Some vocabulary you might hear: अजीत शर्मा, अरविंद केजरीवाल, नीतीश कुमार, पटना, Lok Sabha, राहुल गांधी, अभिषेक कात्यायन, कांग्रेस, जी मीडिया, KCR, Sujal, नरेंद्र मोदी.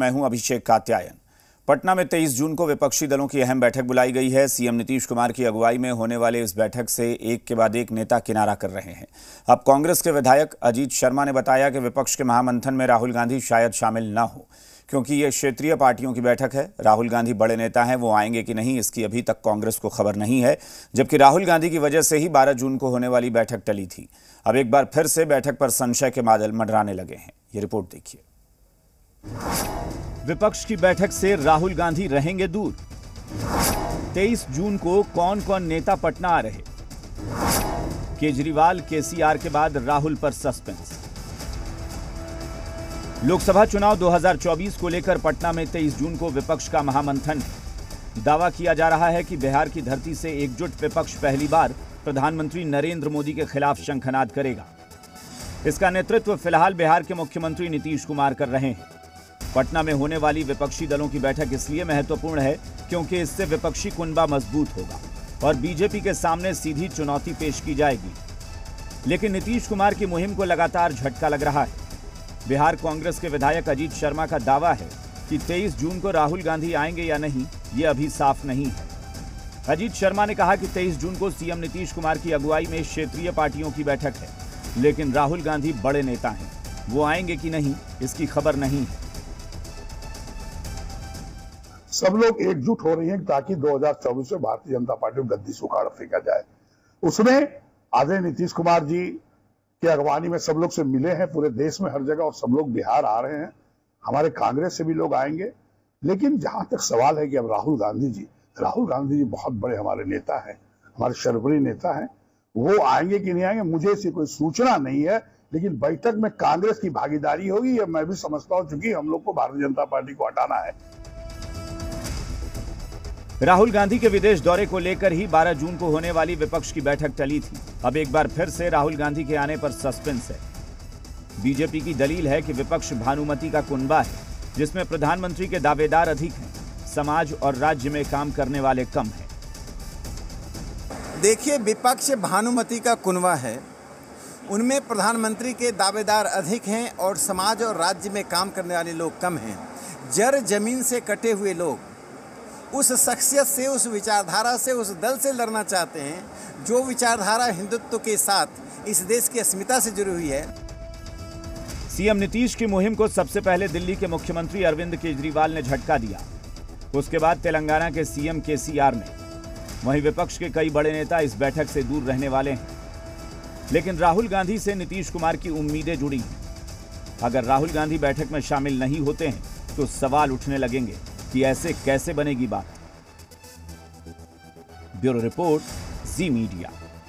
मैं हूं अभिषेक कात्यायन। पटना में 23 जून को विपक्षी दलों की अहम बैठक बुलाई गई है। सीएम नीतीश कुमार की अगुवाई में होने वाले इस बैठक से एक के बाद एक नेता किनारा कर रहे हैं। अब कांग्रेस के विधायक अजीत शर्मा ने बताया कि विपक्ष के महामंथन में राहुल गांधी शायद शामिल न हो, क्योंकि ये क्षेत्रीय पार्टियों की बैठक है। राहुल गांधी बड़े नेता हैं, वो आएंगे कि नहीं इसकी अभी तक कांग्रेस को खबर नहीं है, जबकि राहुल गांधी की वजह से ही 12 जून को होने वाली बैठक टली थी। अब एक बार फिर से बैठक पर संशय के बादल मंडराने लगे हैं। ये रिपोर्ट देखिए। विपक्ष की बैठक से राहुल गांधी रहेंगे दूर। 23 जून को कौन कौन नेता पटना आ रहे? केजरीवाल, KCR के बाद राहुल पर सस्पेंस। लोकसभा चुनाव 2024 को लेकर पटना में 23 जून को विपक्ष का महामंथन है। दावा किया जा रहा है कि बिहार की धरती से एकजुट विपक्ष पहली बार प्रधानमंत्री नरेंद्र मोदी के खिलाफ शंखनाद करेगा। इसका नेतृत्व फिलहाल बिहार के मुख्यमंत्री नीतीश कुमार कर रहे हैं। पटना में होने वाली विपक्षी दलों की बैठक इसलिए महत्वपूर्ण है क्योंकि इससे विपक्षी कुनबा मजबूत होगा और बीजेपी के सामने सीधी चुनौती पेश की जाएगी। लेकिन नीतीश कुमार की मुहिम को लगातार झटका लग रहा है। बिहार कांग्रेस के विधायक अजीत शर्मा का दावा है कि 23 जून को राहुल गांधी आएंगे या नहीं ये अभी साफ नहीं है। अजीत शर्मा ने कहा कि 23 जून को सीएम नीतीश कुमार की अगुवाई में क्षेत्रीय पार्टियों की बैठक है, लेकिन राहुल गांधी बड़े नेता हैं, वो आएंगे कि नहीं इसकी खबर नहीं है। सब लोग एकजुट हो रहे हैं ताकि 2024 में भारतीय जनता पार्टी को गद्दी से उखाड़ फेंका जाए। उसमें आदरणीय नीतीश कुमार जी की अगवानी में सब लोग से मिले हैं, पूरे देश में हर जगह, और सब लोग बिहार आ रहे हैं। हमारे कांग्रेस से भी लोग आएंगे। लेकिन जहां तक सवाल है कि अब राहुल गांधी जी बहुत बड़े हमारे नेता हैं, हमारे सर्वोपरि नेता हैं, वो आएंगे कि नहीं आएंगे मुझे इसकी कोई सूचना नहीं है। लेकिन बैठक में कांग्रेस की भागीदारी होगी यह मैं भी समझता हूँ, चूंकि हम लोग को भारतीय जनता पार्टी को हटाना है। राहुल गांधी के विदेश दौरे को लेकर ही 12 जून को होने वाली विपक्ष की बैठक टली थी। अब एक बार फिर से राहुल गांधी के आने पर सस्पेंस है। बीजेपी की दलील है कि विपक्ष भानुमति का कुनबा है, जिसमें प्रधानमंत्री के दावेदार अधिक हैं, समाज और राज्य में काम करने वाले कम हैं। देखिए, विपक्ष भानुमति का कुनबा है, उनमें प्रधानमंत्री के दावेदार अधिक हैं और समाज और राज्य में काम करने वाले लोग कम हैं। जड़ जमीन से कटे हुए लोग उस शख्सियत से, उस विचारधारा से, उस दल से लड़ना चाहते हैं जो विचारधारा हिंदुत्व के साथ इस देश की अस्मिता से जुड़ी हुई है। सीएम नीतीश की मुहिम को सबसे पहले दिल्ली के मुख्यमंत्री अरविंद केजरीवाल ने झटका दिया, उसके बाद तेलंगाना के सीएम KCR ने। वहीं विपक्ष के कई बड़े नेता इस बैठक से दूर रहने वाले हैं, लेकिन राहुल गांधी से नीतीश कुमार की उम्मीदें जुड़ी हैं। अगर राहुल गांधी बैठक में शामिल नहीं होते हैं तो सवाल उठने लगेंगे कि ऐसे कैसे बनेगी बात। Bureau report, जी मीडिया।